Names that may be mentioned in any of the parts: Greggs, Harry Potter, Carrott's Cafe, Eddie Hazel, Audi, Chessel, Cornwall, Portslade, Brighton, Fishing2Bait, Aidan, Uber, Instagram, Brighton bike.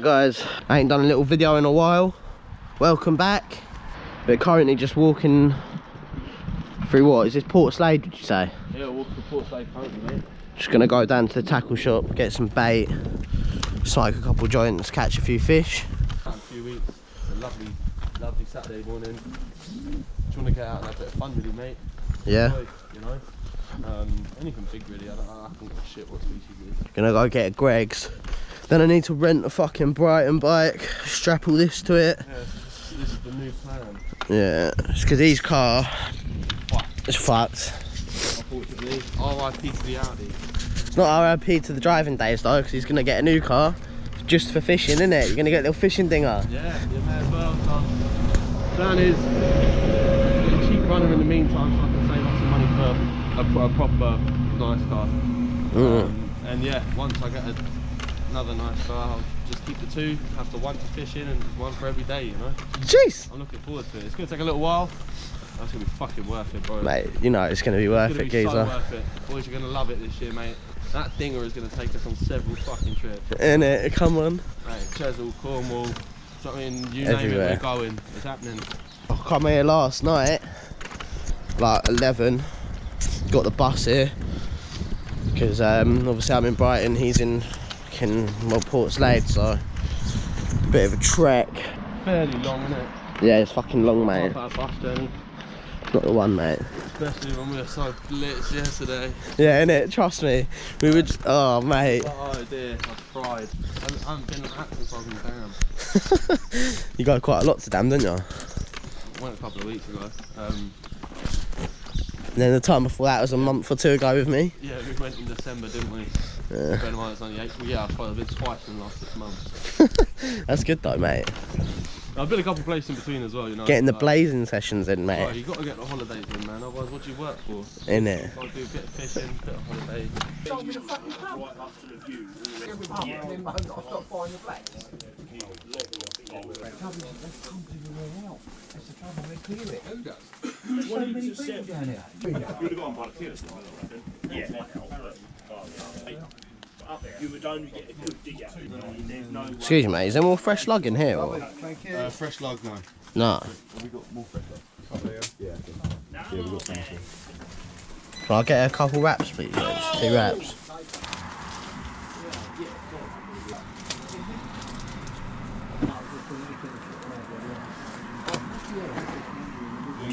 Right guys, I ain't done a little video in a while. Welcome back. We're currently just walking through, what is this, Portslade would you say? Yeah, we're walking through Portslade currently, mate. Just gonna go down to the tackle shop, get some bait, smoke a couple joints, catch a few fish. In a few weeks, it's a lovely, lovely Saturday morning. Just wanna get out and have a bit of fun really, mate. Yeah. You know? Anything big really, I can't give a shit what species it is. Gonna go get a Greggs. Then I need to rent a fucking Brighton bike, strap all this to it. Yeah, this is the new plan. Yeah, it's because his car is fucked. Unfortunately, RIP to the Audi. It's not RIP to the driving days though, because he's going to get a new car just for fishing, isn't it? You're going to get a little fishing dinger. Yeah, you may as well, son. Plan is, get a cheap runner in the meantime so I can save up some money for a proper nice car. And yeah, once I get another nice car, I'll just keep the two, have the one for fishing and one for every day, you know? Jeez! I'm looking forward to it. It's going to take a little while. That's going to be fucking worth it, bro. Mate, you know it's going to be worth it, geezer. It's going to be so worth it. Boys are going to love it this year, mate. That dinger is going to take us on several fucking trips. Innit? Come on. Mate, Chessel, Cornwall, something, you everywhere. Name it, we're going. It's happening. I come here last night, like 11. Got the bus here. Because obviously I'm in Brighton, he's in well, Portslade, so a bit of a trek. Fairly long, isn't it? Yeah, it's fucking long, mate. Half hour bus journey. Not the one, mate. Especially when we were so blitzed yesterday. Yeah, innit? Trust me. We were just, oh, mate. Oh, dear. I fried. I haven't been at since I was in Dam. You got quite a lot to Dam, didn't you? I went a couple of weeks ago. And then the time before that was a month or two ago with me. Yeah, we went in December, didn't we? Yeah. Bear in mind it's only April. Yeah, I've probably been twice in the last 6 months. That's good though, mate. I've been a couple of places in between as well, you know. Getting the blazing sessions in, mate. Oh, you got to get the holidays in, man. Otherwise, what do you work for? Innit? I'll do a bit of fishing, a bit of holiday. Excuse me, mate, is there more fresh lug in here? Or? Fresh lug, no. No. Have we got more fresh lug? Yeah, yeah, we got some. Can I get a couple wraps, please? Oh! 2 wraps.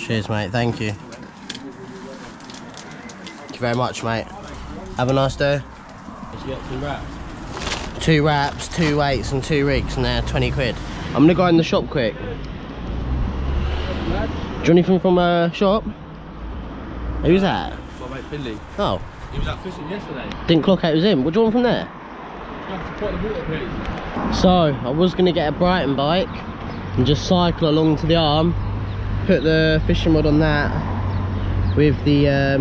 Cheers, mate, thank you. Thank you very much, mate. Have a nice day. You get 2 wraps? 2 wraps, 2 weights and 2 rigs and they're 20 quid. I'm going to go in the shop quick. Do you want anything from a shop? Who's that? My mate Finley. Oh. He was out fishing yesterday. Didn't clock out, it was him. What do you want from there? So, I was going to get a Brighton bike and just cycle along to the arm. Put the fishing rod on that with the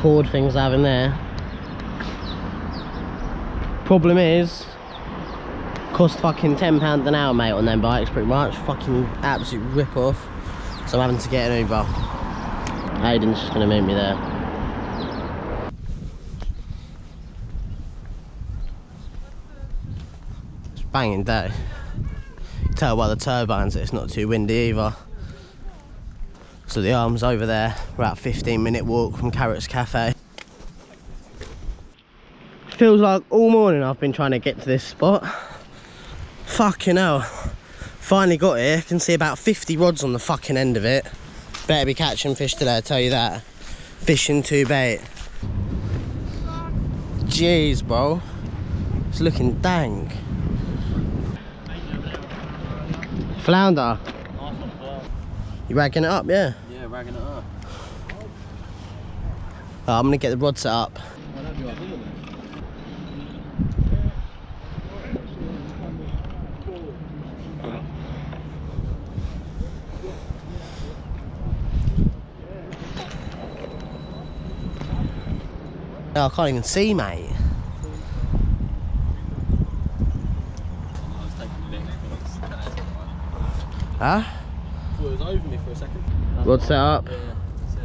cord things I have in there. Problem is, cost fucking £10 an hour, mate, on them bikes pretty much. Fucking absolute rip off. So I'm having to get an Uber. Aidan's just gonna meet me there. It's a banging day. You can tell by the turbines that it's not too windy either. So the arm's over there. We're about a 15-minute walk from Carrott's Cafe. Feels like all morning I've been trying to get to this spot. Fucking hell. Finally got here. Can see about 50 rods on the fucking end of it. Better be catching fish today, I tell you that. Fishing2Bait. Jeez, bro. It's looking dank. Flounder. You ragging it up, yeah? Yeah, ragging it up. Oh, I'm gonna get the rod set up. I can't even see, mate. Huh? It was over me for a second. Rod set up. Yeah, that's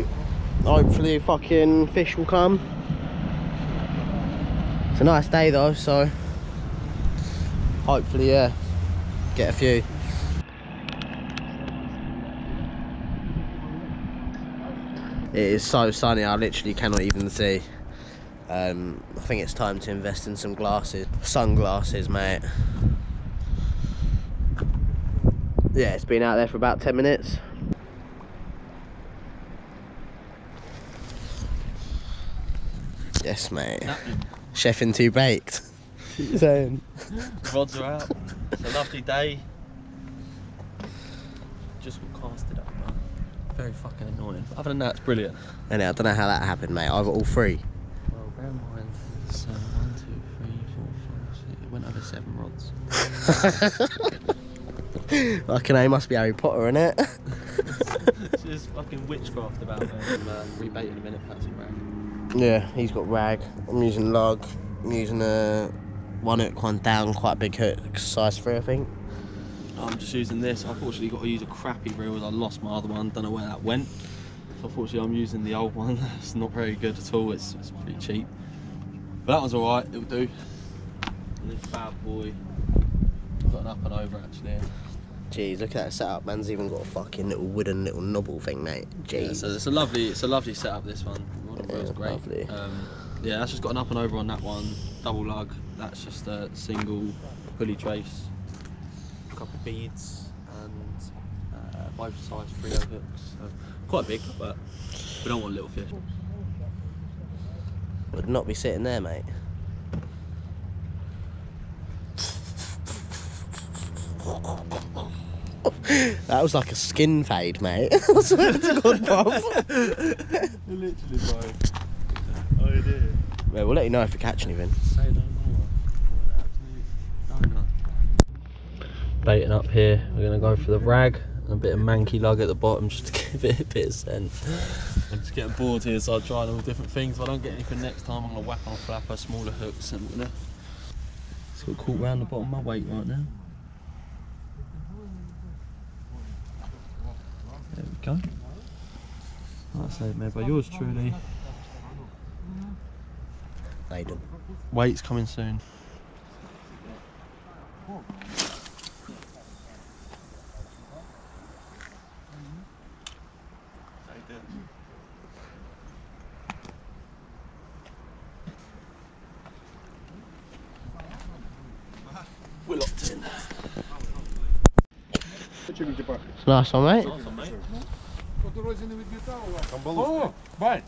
it. Yeah. Hopefully, fucking fish will come. It's a nice day though, so. hopefully, yeah, get a few. It is so sunny, I literally cannot even see. I think it's time to invest in some glasses. Sunglasses, mate. Yeah, it's been out there for about 10 minutes. Yes, mate. Chefing2Bait. Keep saying. Rods are out. It's a lovely day. Just cast it up, man. Very fucking annoying. But other than that, it's brilliant. And I don't know how that happened, mate. I've got all three. Well, bear in mind, it's 1, 2, 3, 4, 5, 6. It went over 7 rods. Fucking A, must be Harry Potter, innit? It's just fucking witchcraft about him. Rebait in a minute, that's a rag. Yeah, he's got rag. I'm using log. I'm using a one hook, one down, quite a big hook, size 3, I think. I'm just using this. I unfortunately got to use a crappy reel as I lost my other one. Don't know where that went. So unfortunately, I'm using the old one. It's not very good at all. It's pretty cheap. But that one's alright. It'll do. And this bad boy. I've got an up and over actually. Jeez, look at that setup. Man's even got a fucking little wooden little knobble thing, mate. Jeez. Yeah, so it's a lovely setup. This one, yeah, it's great. Lovely. Yeah, that's just got an up and over on that one. Double lug. That's just a single pulley trace. A couple of beads and both size 3 hooks. So quite big, but we don't want little fish. Would not be sitting there, mate. That was like a skin fade, mate. I swear to God, Bob. Literally, bro. Oh dear. Yeah, we'll let you know if we catch anything. Say no more. Baiting up here. We're gonna go for the rag and a bit of manky lug at the bottom just to give it a bit of sense. I'm just getting bored here, so I'm trying all different things. If I don't get anything next time, I'm gonna whack on a flapper, smaller hooks, and we're gonna. It's got caught round the bottom of my weight right now. There we go. That's saved, made by yours truly. Aidan. Weight's coming soon. We're locked in. It's a nice one, mate. Oh, right.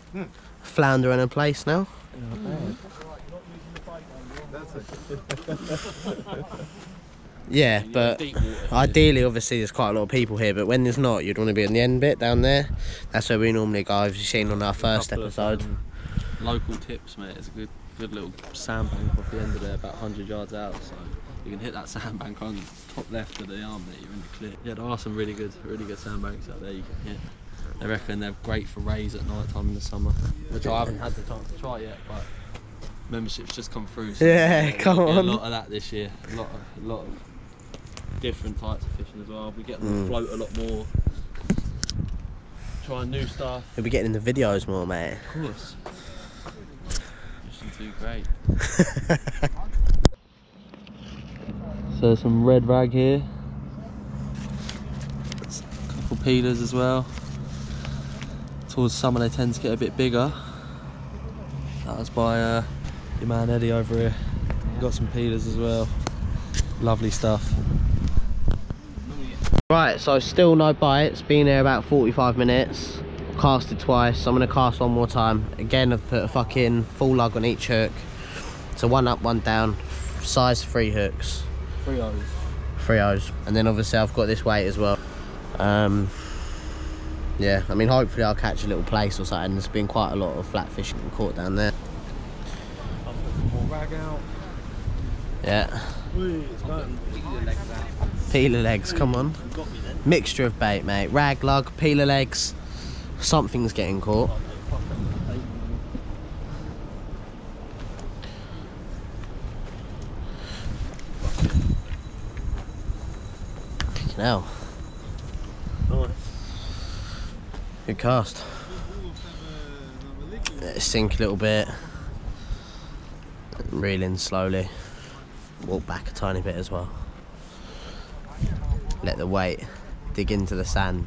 Floundering in place now. Yeah, but ideally, obviously, there's quite a lot of people here. But when there's not, you'd want to be in the end bit down there. That's where we normally go. As you've seen on our first episode. Local tips, mate. It's a good little sandbank off the end of there, about 100 yards out. So you can hit that sandbank on top left of the arm there, you're in the clear. Yeah, there are some really good sandbanks out there you can hit. I reckon they're great for rays at night time in the summer, which I haven't had the time to try yet, but membership's just come through. So yeah, come on. A lot of that this year, a lot of different types of fishing as well. We get on the float a lot more, trying new stuff. You'll be getting in the videos more, mate. Of course. Fishing too great. So there's some red rag here, a couple peelers as well. Towards summer they tend to get a bit bigger. That was by your man Eddie over here. We've got some peelers as well, lovely stuff. Right, so still no bites, been there about 45 minutes, casted twice, I'm going to cast one more time. Again I've put a fucking full lug on each hook, so one up, one down, size 3 hooks. 3 O's. And then obviously I've got this weight as well. Yeah, I mean hopefully I'll catch a little place or something. There's been quite a lot of flat fishing caught down there. I'll put some more rag out. Yeah. Peeler legs, come on. Mixture of bait, mate. Rag, lug, peeler legs. Something's getting caught. Now, nice. Good cast. Let it sink a little bit. Reeling slowly. walk back a tiny bit as well. Let the weight dig into the sand.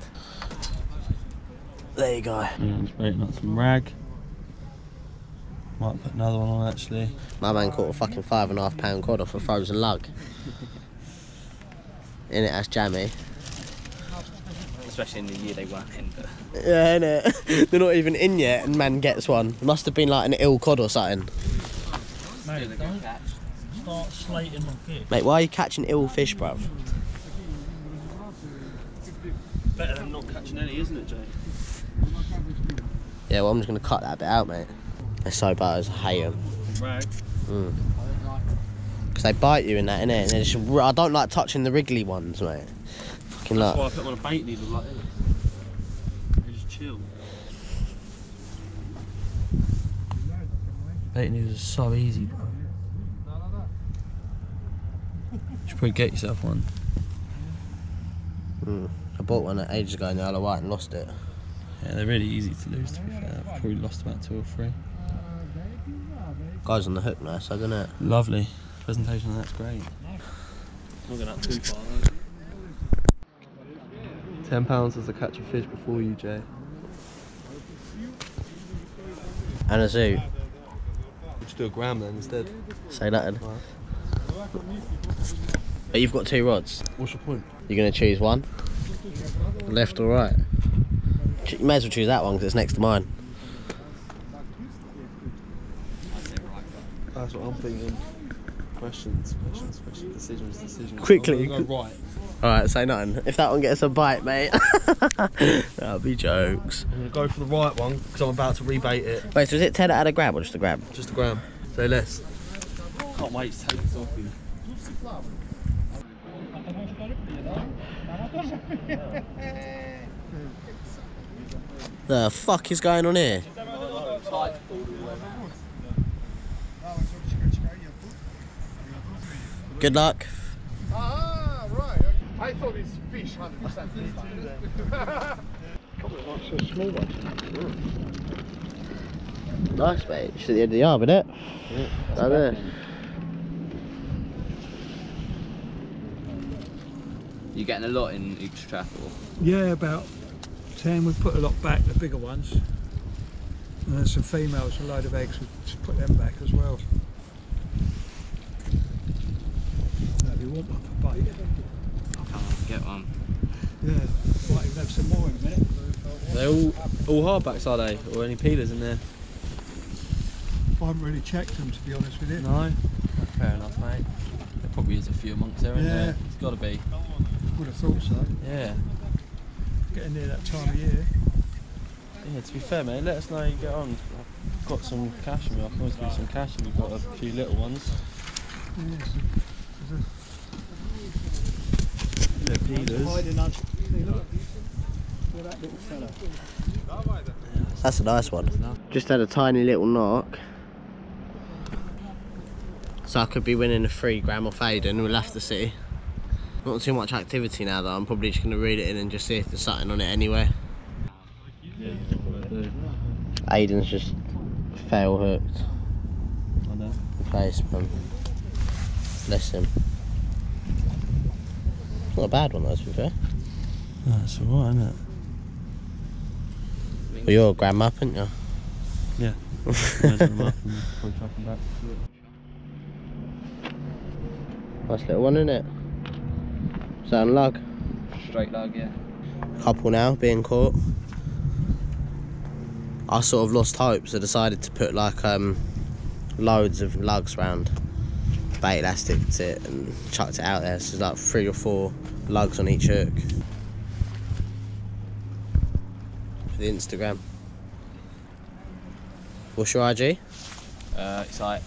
There you go. Yeah, just waiting on some rag. Might put another one on actually. My man caught a fucking £5.5 cod off a frozen lug. In it, that's jammy. Especially in the year they weren't in. But... yeah, innit? They're not even in yet and man gets one. It must have been like an ill cod or something. Mate, don't start slating on fish. Mate, why are you catching ill fish, bruv? Better than not catching any, isn't it, Jay? Yeah, well, I'm just going to cut that bit out, mate. They're so butters, I hate them. Right. Mm. Because they bite you in that, innit? And just, I don't like touching the wriggly ones, mate. Fucking that's like. Why I put them on a bait needle like this. They just chill. Bait needles are so easy, bro. You should probably get yourself one. Mm. I bought one ages ago in the Isle of Wight and lost it. Yeah, they're really easy to lose, to be fair. I've probably lost about 2 or 3. Guy's on the hook now, so isn't it? Lovely. Presentation on that's great. Not going up too far, though. £10 as a catch of fish before you, Jay. And a zoo. Just do a gram then instead. Say that then. Right. But you've got 2 rods. What's your point? You're going to choose one? Left or right? You may as well choose that one because it's next to mine. That's what I'm thinking. Questions, decisions. Quickly. Go right. Alright, say nothing. If that one gets a bite, mate, that'll be jokes. I'm going to go for the right one because I'm about to rebait it. Wait, so is it 10 out of grab or just a grab? Just a grab. Say less. Can't wait to take this off you. The fuck is going on here? Good luck. Ah, right. I thought it's fish 100%. Nice, mate. Just at the end of the arm, innit? Yeah, that's it. You getting a lot in each trap, or? Yeah, about 10. We put a lot back, the bigger ones. And then some females, a load of eggs, we just put them back as well. No, if you want one for bait. I can't get one. Yeah, might even have some more in a minute. They're all hardbacks, are they? Or any peelers in there? I haven't really checked them, to be honest with you. No? Fair enough, mate. There probably is a few amongst there, isn't there? It's got to be. I would have thought so. Yeah. Getting near that time of year. Yeah, to be fair, mate, let us know how you get on. I've got some cash in me, I can always give you some cash and we've got a few little ones. Yeah. They're peelers. That's a nice one. Just had a tiny little knock. So I could be winning a 3 gram off Aidan, we'll have to see. Not too much activity now though, I'm probably just going to read it in and just see if there's something on it anyway. Yeah, Aidan's just fail hooked. I know. Placement. Bless him. Not a bad one though, to be fair. No, it's alright, isn't it? Well, you're a gram up, aren't you? Yeah. Nice little one, isn't it? Sound lug. Straight lug, yeah. Couple now being caught. I sort of lost hope, so decided to put like loads of lugs round, bait elastic it and chucked it out there. So there's like 3 or 4 lugs on each hook. For the Instagram. What's your IG? It's like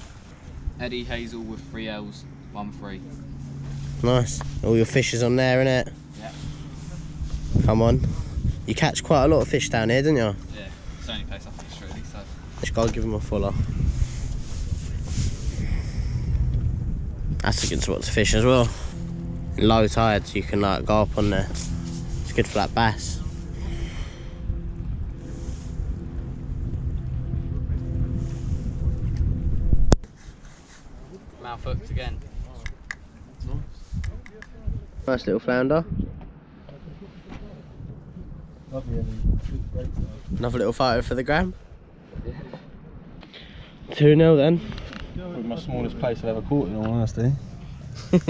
Eddie Hazel with 3 L's, 13. Nice. All your fish is on there, innit? Yeah. Come on. You catch quite a lot of fish down here, don't you? Yeah. It's the only place I fish really, so... Just go and give him a fuller. That's a good spot to fish as well. In low tides, you can like go up on there. It's good for like bass. Mouth hooked again. Nice little flounder. Another little photo for the gram. 2-0 then. Probably my smallest place I've ever caught in all honesty.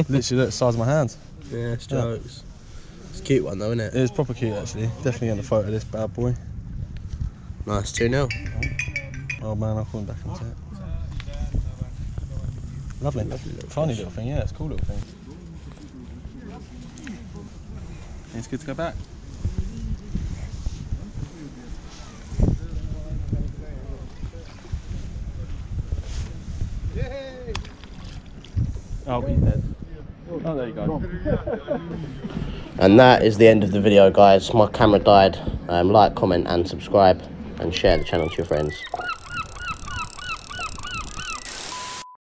Literally the size of my hands. Yeah, strokes. Yeah. It's a cute one though, isn't it? It is proper cute actually. Definitely getting a photo of this bad boy. Nice, 2-0. Oh man, I'll call him back in a sec. Lovely, lovely little tiny little thing, yeah, it's a cool little thing. It's good to go back. Oh, he's dead. Oh, there you go. And that is the end of the video, guys. My camera died. Like, comment, and subscribe, and share the channel to your friends.